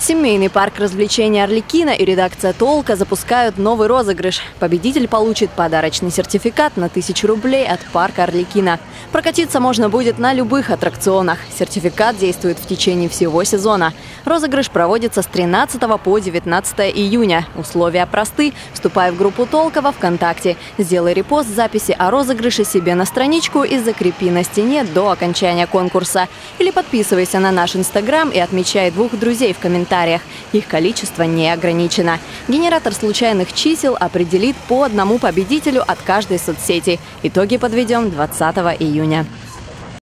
Семейный парк развлечений «Арлекино» и редакция «Толка» запускают новый розыгрыш. Победитель получит подарочный сертификат на 1000 рублей от парка «Арлекино». Прокатиться можно будет на любых аттракционах. Сертификат действует в течение всего сезона. Розыгрыш проводится с 13 по 19 июня. Условия просты. Вступай в группу «Толка» во ВКонтакте. Сделай репост записи о розыгрыше себе на страничку и закрепи на стене до окончания конкурса. Или подписывайся на наш Instagram и отмечай 2 друзей в комментариях. Их количество не ограничено. Генератор случайных чисел определит по 1 победителю от каждой соцсети. Итоги подведем 20 июня.